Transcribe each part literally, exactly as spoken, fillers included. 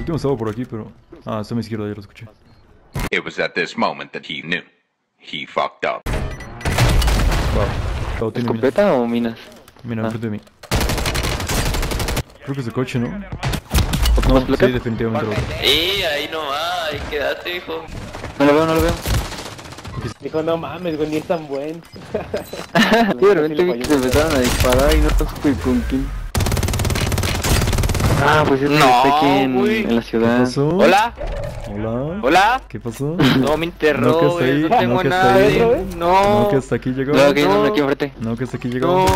El último estaba por aquí, pero... Ah, está a mi izquierda, ya lo escuché. It was at this moment that he knew. He fucked up. Wow. ¿Es completa o minas? Mina, enfrente de mí. Creo que es de coche, ¿no? No, sí, definitivamente lo veo. ¡Eh, ahí nomás! Ahí quedaste, hijo. No lo veo, no lo veo. Dijo, no mames, güey, ni es tan buen. Sí, de repente vi que se empezaron a disparar y no estás con quién. Ah, pues este está aquí en la ciudad. ¿Qué pasó? ¿Hola? ¿Hola? ¿Hola? ¿Qué pasó? No me interrumpo, no, que no tengo no, que nada. De... No. No, que hasta aquí llegaba. No, que no, aquí enfrente. No, que hasta aquí llegaba.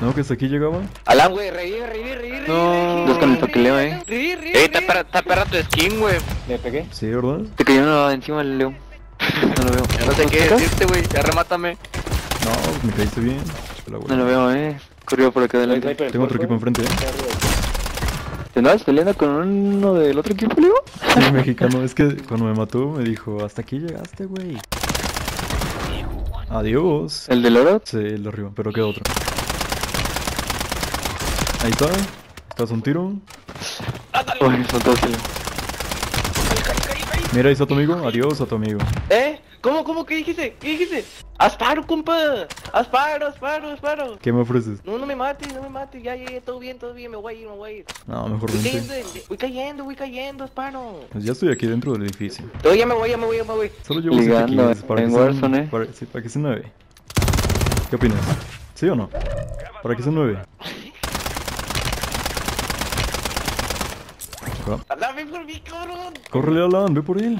No, que hasta aquí llegaba. Alan, güey, revive, revive, revive. No, dos con el toqueleo, eh. Revive, revive. Eh, está perra tu skin, güey. ¿Le pegué? Sí, ¿verdad? Te cayó uno encima del león. No lo veo. No sé qué decirte, güey. Ya remátame. No, me caíste bien. No lo veo, eh. Corrió por acá adelante. Tengo otro equipo enfrente, eh. ¿Te andabas peleando con uno del otro equipo, Leo? Sí, mexicano. Es que cuando me mató me dijo, hasta aquí llegaste, güey. Adiós. ¿El del oro? Sí, el de arriba, pero queda otro. Ahí está. ¿Estás un tiro? Uy, son todos, Leo. Mira, ahí está tu amigo. Adiós a tu amigo. ¿Eh? ¿Cómo, cómo? ¿Qué dijiste? ¿Qué dijiste? ¡Asparo, compa! ¡Asparo, asparo, asparo! ¿Qué me ofreces? No, no me mates, no me mates. Ya, ya, ya, todo bien, todo bien. Me voy a ir, me voy a ir. No, mejor no. Voy cayendo, voy cayendo, asparo. Pues ya estoy aquí dentro del edificio. Todo, ya me voy, ya me voy, ya me voy. Solo llevo siete kills para que sean... Para, sí, para que sean nueve. ¿Qué opinas? ¿Sí o no? Para que sean nueve. Alan, ve por mí, cabrón. Córrele, Alan, ve por él.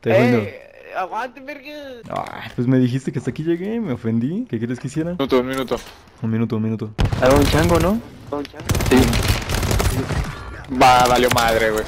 Te eh, aguante, verga. Ah, pues me dijiste que hasta aquí llegué, me ofendí. ¿Qué quieres que hiciera? Un minuto, un minuto. Un minuto, un minuto. Hago un chango, ¿no? Hago un chango. Sí. Va, valió madre, güey.